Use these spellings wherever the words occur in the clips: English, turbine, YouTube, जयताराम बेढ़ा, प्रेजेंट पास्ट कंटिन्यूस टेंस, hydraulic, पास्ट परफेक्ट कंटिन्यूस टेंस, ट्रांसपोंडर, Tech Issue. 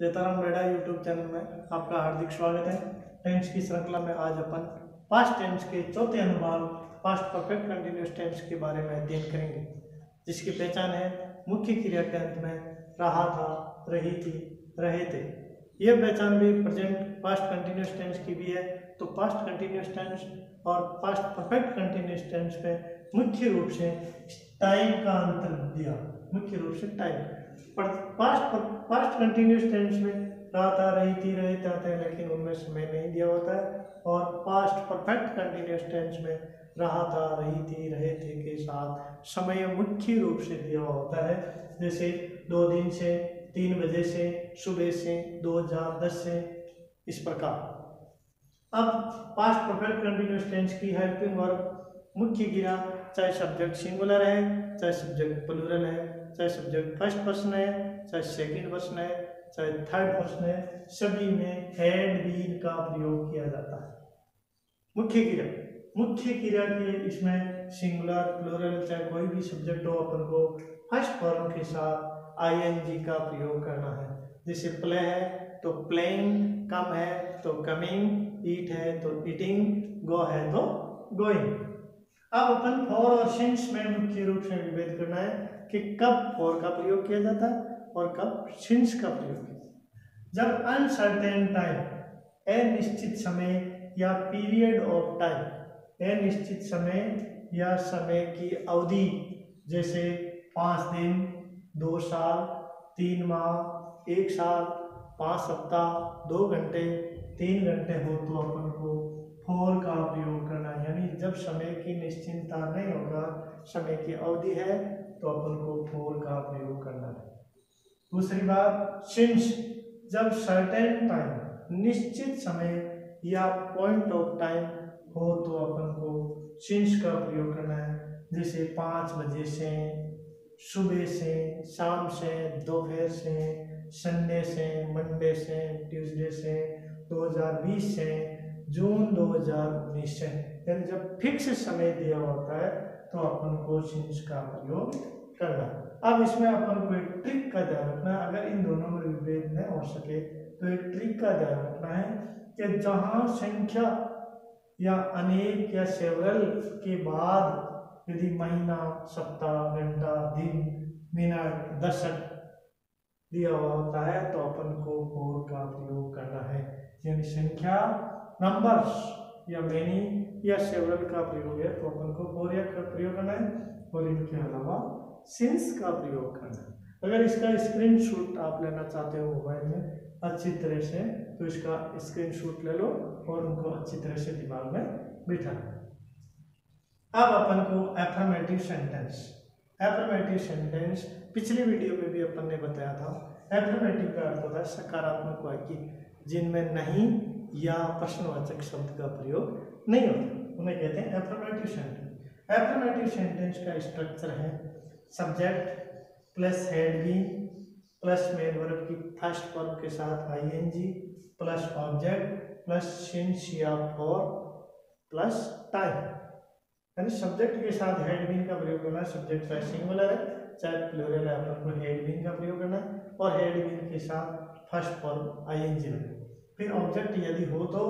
जयताराम बेढ़ा YouTube channel में आपका हार्दिक स्वागत है। टेंस की श्रृंखला में आज अपन पास्ट टेंस के चौथे अनुमान पास्ट परफेक्ट कंटिन्यूस टेंस के बारे में अध्ययन करेंगे, जिसकी पहचान है मुख्य क्रिया के अंत में रहा था, रही थी, रहे थे। यह पहचान भी प्रेजेंट पास्ट कंटिन्यूस टेंस की भी है। तो पास्ट कंटिन्यूस टेंस और पास्ट परफेक्ट कंटिन्यूस टेंस में मुख्य रूप से टाइम का अंतर दिया, मुख्य रूप से टाइम। पास्ट कंटिन्यूस टेंस में रहा था, रही थी, रहे थे, लेकिन उनमें समय नहीं दिया होता है। और पास्ट परफेक्ट कंटिन्यूस टेंस में रहा था, रही थी, रहे थे के साथ समय मुख्य रूप से दिया होता है। जैसे 2 दिन से, 3 बजे से, सुबह से, 2010 से, इस प्रकार। अब पास्ट परफेक्ट कंटिन्यूस टेंस की हेल्पिंग वर्ब मुख्य क्रिया चाहे सब्जेक्ट सिंगुलर है, चाहे सब्जेक्ट प्लूरल है, चाहे सब्जेक्ट फर्स्ट पर्सन है, चाहे सेकंड पर्सन है, चाहे थर्ड पर्सन है, सभी में हैड बीन का प्रयोग किया जाता है। मुख्य क्रिया के इसमें सिंगुलर प्लूरल चाहे कोई भी सब्जेक्ट हो, अपन को फर्स्ट फॉर्म के साथ आईएनजी का प्रयोग करना है। जैसे प्ले है तो प्लेइंग, कम है तो कमिंग, ईट है तो ईटिंग, गो है तो गोइंग। अब अपन फॉर और सिंस में मुख्य रूप से विभेद करना है कि कब फॉर का प्रयोग किया जाता है और कब सिंस का प्रयोग किया जाता है। जब अनसर्टेन टाइम, अनिश्चित समय या पीरियड ऑफ टाइम, अनिश्चित समय या समय की अवधि, जैसे 5 दिन, 2 साल, 3 माह, 1 साल, 5 सप्ताह, 2 घंटे, 3 घंटे हो, तो अपन को फॉर का प्रयोग करना है। यानी जब समय की निश्चिंता नहीं होगा, समय की अवधि है, तो अपन को फॉर का प्रयोग करना है। दूसरी बात सिंस, जब सर्टेन टाइम, निश्चित समय या पॉइंट ऑफ टाइम हो, तो अपन को सिंस का प्रयोग करना है। जैसे 5 बजे से, सुबह से, शाम से, दोपहर से, संडे से, मंडे से, ट्यूसडे से, 2020 से, जून 2019 से। यानी जब फिक्स समय दिया होता है तो अपन को सिंस का प्रयोग करना। अब इसमें अपन को एक ट्रिक का ध्यान रखना है, अगर इन दोनों में विभेद न हो सके तो एक ट्रिक का ध्यान रखना है कि जहाँ संख्या या अनेक या सेवरल के बाद यदि महीना, सप्ताह, घंटा, दिन, मिनट, दशक दिया हुआ होता है तो अपन को फॉर का प्रयोग करना है। यानी संख्या, नंबर्स या मेनी या सेवरल का प्रयोग है तो अपन को फॉर का प्रयोग करना है, और इनके अलावा सिंस का प्रयोग करना है। अगर इसका स्क्रीनशॉट आप लेना चाहते हो मोबाइल में अच्छी तरह से, तो इसका स्क्रीनशॉट ले लो और उनको अच्छी तरह से दिमाग में बिठाना। अब अपन को एफर्मेटिव सेंटेंस पिछली वीडियो में भी अपन ने बताया था। एफर्मेटिव का अर्थ होता है सकारात्मक वाक्य जिनमें नहीं या प्रश्नवाचक शब्द का प्रयोग नहीं होता, उन्हें कहते हैं एफर्मेटिव सेंटेंस। एफर्मेटिव सेंटेंस का स्ट्रक्चर है subject plus had B plus main verb की फर्स्ट फॉर्म के साथ ING plus object plus since या फॉर प्लस टाइम। यानी सब्जेक्ट के साथ हेड बीन का प्रयोग करना है। सब्जेक्ट चाहे सिंगुलर है चाहे प्लूरल है, आपको हेड बीन का प्रयोग करना है, और हेड बीन के साथ फर्स्ट फॉर्म आईएनजी, फिर ऑब्जेक्ट यदि हो तो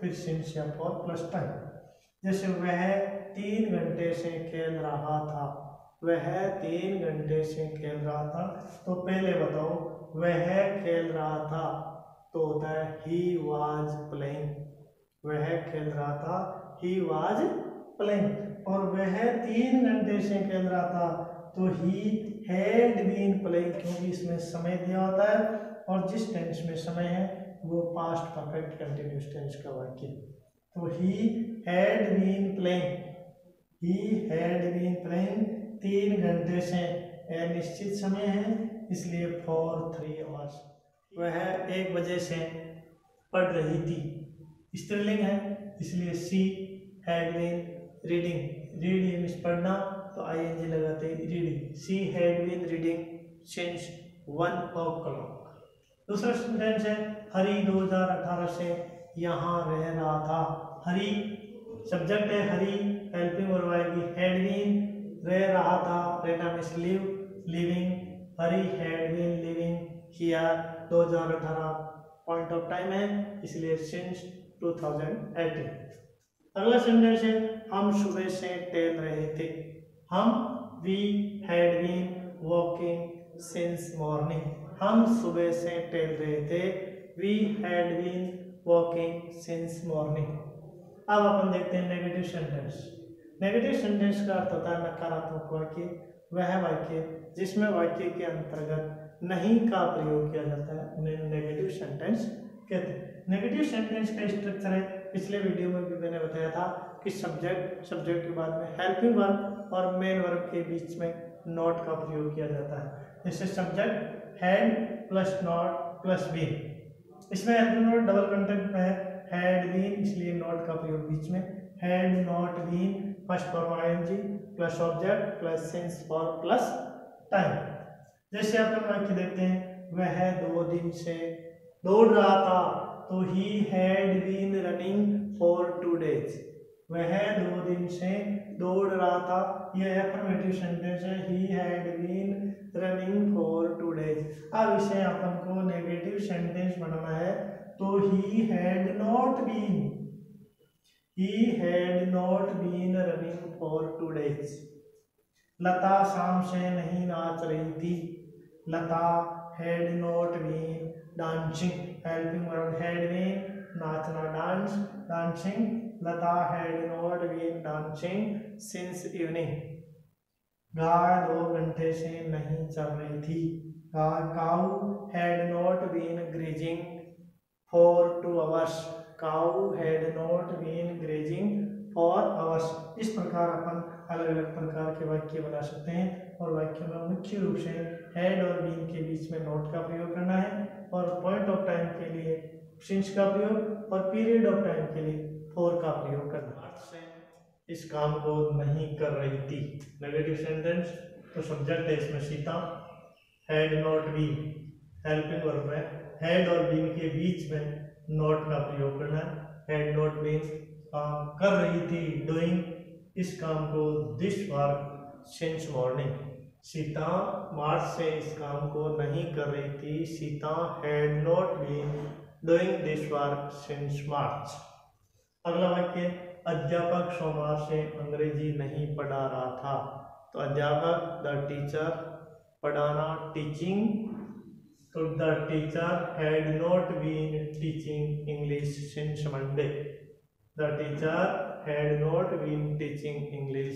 फिर सिंस या फॉर प्लस टाइम। जैसे वह 3 घंटे से खेल रहा था, वह 3 घंटे से खेल रहा था, तो पहले बताओ वह खेल रहा था तो होता है ही वाज प्लेइंग, वह खेल रहा था ही वाज प्लेइंग। और वह 3 घंटे से खेल रहा था तो ही हैड बीन प्लेइंग, क्योंकि इसमें समय दिया होता है और जिस टेंस में समय है वो पास्ट परफेक्ट कंटिन्यूस टेंस का वाक्य। तो ही हैड बीन प्लेइंग 3 घंटे से अनिश्चित समय है, इसलिए फॉर 3 आवर्स। वह 1 बजे से पढ़ रही थी, स्त्रीलिंग है, इसलिए she had been reading. Reading means पढ़ना, तो आईएनजी लगाते reading. She had been reading since 1 o'clock। दूसरा सेंटेंस है हरी 2018 से यहाँ रह रहा था। हरी सब्जेक्ट है, हरी हेल्पिंग वर्ब आएगी हैड बीन, रह रहा था, रहना means live, living. Hari had been living किया 2018 पॉइंट ऑफ टाइम है, इसलिए सिंस 2018। अगला सेंटेंस है हम सुबह से टहल रहे थे। हम we had been walking since morning. हम सुबह से टहल रहे थे। We had been walking since morning. अब अपन देखते हैं नेगेटिव सेंटेंस। नेगेटिव सेंटेंस का अर्थ होता है नकारात्मक वाक्य, वह वाक्य जिसमें वाक्य के अंतर्गत नहीं का प्रयोग किया जाता है उन्हें नेगेटिव सेंटेंस कहते हैं। नेगेटिव सेंटेंस का स्ट्रक्चर है, पिछले वीडियो में भी मैंने बताया था कि सब्जेक्ट के बाद में हेल्पिंग वर्ब और मेन वर्ब के बीच में नॉट का प्रयोग किया जाता है। जैसे subject had plus not plus been, इसमें हेल्पिंग डबल कंटेंट में है हैड बीन, इसलिए नॉट का प्रयोग बीच में। Had not been first form ING plus object plus since for plus time. जैसे आप लोग वाक्य देखते हैं वह 2 दिन से दौड़ रहा था, तो he had been running for 2 days। वह 2 दिन से दौड़ रहा था, यह अफर्मेटिव सेंटेंस है। He had been running for 2 days। अब इसे अपन को नेगेटिव सेंटेंस बनाना है, तो he had not been running for 2 days। Lata शाम से नहीं नाच रही थी। Lata had not been dancing। helping verb had been नाचना dance dancing. Lata had not been dancing since evening। गाय 2 घंटे से नहीं चल रही थी। cow had not been grazing for 2 hours। cow had not been grazing for hours। इस प्रकार अपन अलग अलग प्रकार के वाक्य बना सकते हैं, और वाक्यों में मुख्य रूप से हैड और बीन के बीच में नॉट का प्रयोग करना है, और पॉइंट ऑफ टाइम के लिए सिंस का प्रयोग, और पीरियड ऑफ टाइम के लिए फॉर का प्रयोग करना है। इस काम को नहीं कर रही थी। नेगेटिव सेंटेंस, तो सब्जेक्ट है इसमें Sita. Had not been helping verb है, हैड और बीन के बीच में नॉट का प्रयोग करना है। हैड नॉट बीन काम कर रही थी, डूइंग। इस काम को this work since morning. Sita मार्च से इस काम को नहीं कर रही थी। Sita had not been doing this work since March. अगला वाक्य अध्यापक सोमवार से अंग्रेजी नहीं पढ़ा रहा था। तो अध्यापक द टीचर, पढ़ाना टीचिंग। तो the teacher had not been teaching English since Monday. The teacher had not been teaching English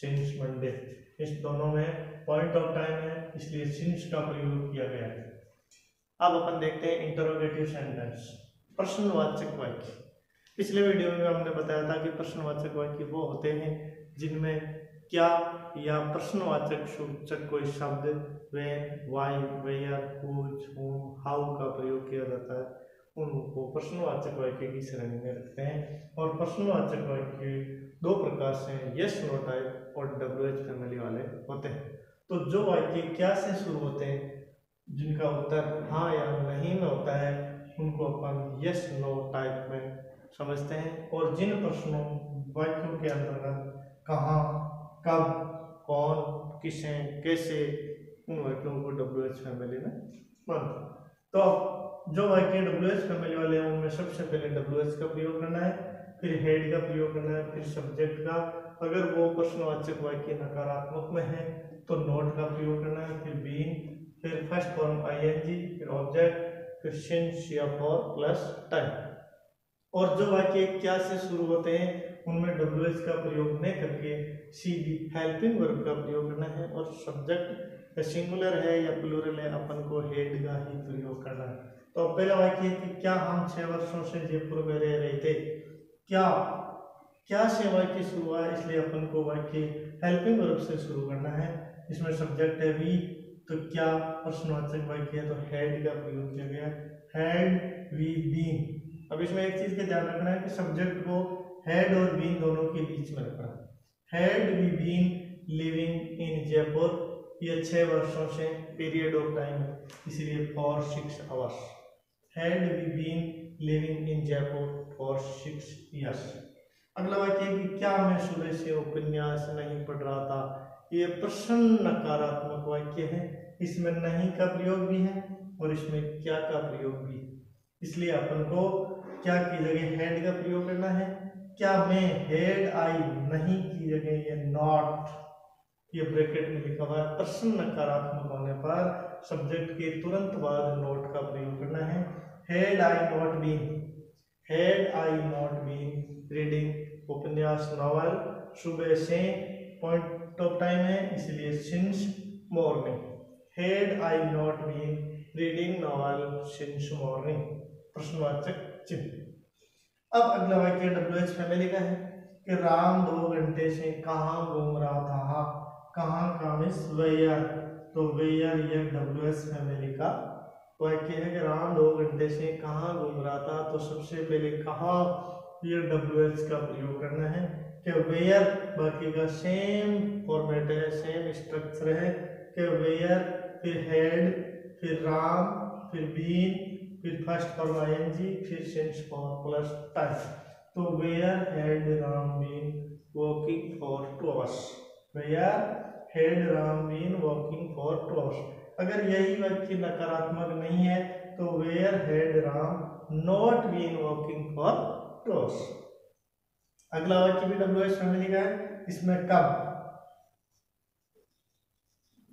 since Monday. इस दोनों में पॉइंट ऑफ टाइम है, इसलिए सिंस का प्रयोग किया गया है। अब अपन देखते हैं इंटरोगेटिव सेंटेंस, प्रश्नवाचक वाक्य। पिछले वीडियो में हमने बताया था कि प्रश्नवाचक वाक्य वो होते हैं जिनमें क्या या प्रश्नवाचक सूचक कोई शब्द when, why, where, which, whom, how का प्रयोग किया जाता है, उनको प्रश्नवाचक वाक्य की श्रेणी में रखते हैं। और प्रश्नवाचक वाक्य 2 प्रकार से हैं, यस नो टाइप और डब्ल्यूएच फैमिली वाले होते हैं। तो जो वाक्य क्या से शुरू होते हैं, जिनका उत्तर हाँ या नहीं में होता है, उनको अपन यस नो टाइप में समझते हैं। और जिन प्रश्नों वाक्यों के अंतर्गत कहाँ, कब, कौन, किसे, कैसे, उन वाक्यों को डब्ल्यू एच फैमिली में मानते हैं। तो जो वाक्य डब्ल्यू एच फैमिली वाले हैं उनमें सबसे पहले डब्ल्यू एच का प्रयोग करना है, फिर हेड का प्रयोग करना है, फिर सब्जेक्ट का। अगर वो प्रश्नवाचक वाक्य नकारात्मक में है तो नॉट का प्रयोग करना है, फिर बीन, फिर first form I N G, फिर ऑब्जेक्ट, फिर सिंस या फॉर प्लस टाइम। और जो वाक्य क्या से शुरू होते हैं उनमें डब्ल्यू एच का प्रयोग नहीं करके सीधी हेल्पिंग वर्ब का प्रयोग करना है, और सब्जेक्ट सिंगुलर है या प्लूरल है अपन को हेड का ही प्रयोग करना है। तो पहला वाक्य है कि क्या हम 6 वर्षों से जयपुर में रह रहे थे। क्या से वाक्य शुरू हुआ है, इसलिए अपन को वाक्य हेल्पिंग वर्ब से शुरू करना है। इसमें सब्जेक्ट है वी, तो क्या प्रश्नवाचक वाक्य है, तो हैड का प्रयोग किया गया। Had we been. अब इसमें एक चीज़ का ध्यान रखना है कि सब्जेक्ट को हैड और बीन दोनों के बीच में रखना। Had we been living in Jaipur, यह 6 वर्षों से पीरियड ऑफ टाइम है, इसलिए for 6 hours. Had we been living in Jaipur for 6 years. अगला वाक्य है कि क्या मैं सुबह से उपन्यास नहीं पढ़ रहा था। यह प्रश्न नकारात्मक वाक्य है, इसमें नहीं का प्रयोग भी है और इसमें क्या का प्रयोग भी, इसलिए अपन को क्या की जगह हैड का प्रयोग करना है। क्या मैं हैड आई नहीं की जगह ये नॉट, ये ब्रैकेट में लिखा हुआ प्रश्न नकारात्मक होने पर सब्जेक्ट के तुरंत बाद नॉट का प्रयोग करना है। Had I not been reading उपन्यास नॉवल सुबह से, पॉइंट ऑफ टाइम है इसलिए since morning. Had I not been reading novel since morning, प्रश्नवाचक चिन्ह। अब अगला वाक्य WH फैमिली का है कि राम 2 घंटे से कहाँ घूम रहा था। कहाँ का मिस वेयर, तो वेयर यह WH फैमिली का वाक्य है कि राम 2 घंटे से कहाँ घूम रहा था। तो सबसे पहले कहाँ ये WH का प्रयोग करना है कि वेयर, बाकी का सेम फॉर्मेट है, सेम स्ट्रक्चर है कि वेयर फिर हैड फिर राम फिर बीन फिर फर्स्ट फॉर्म ING फिर सिंस फॉर प्लस टाइम। तो where had Ram been walking for 2 hours, where had Ram been walking for 2 hours. अगर यही वाक्य नकारात्मक नहीं है तो where had Ram not been walking for 2 hours. अगला वाक्य भी WH फैमिली का है, इसमें कब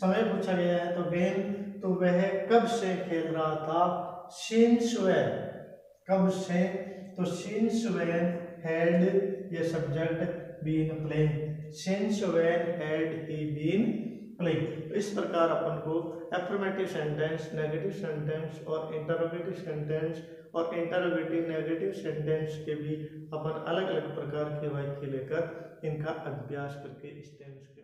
समय पूछा गया है। तो गेम, तो वह कब से खेल रहा था, सिंस व्हेन, कब से। तो सिंस व्हेन हैड ये subject been playing, since when had he been playing. इस प्रकार अपन को अफर्मेटिव सेंटेंस, नेगेटिव सेंटेंस और इंटरोगेटिव सेंटेंस और इंटरोगेटिव नेगेटिव सेंटेंस के भी अपन अलग अलग प्रकार के वाक्य लेकर इनका अभ्यास करके इस टेंस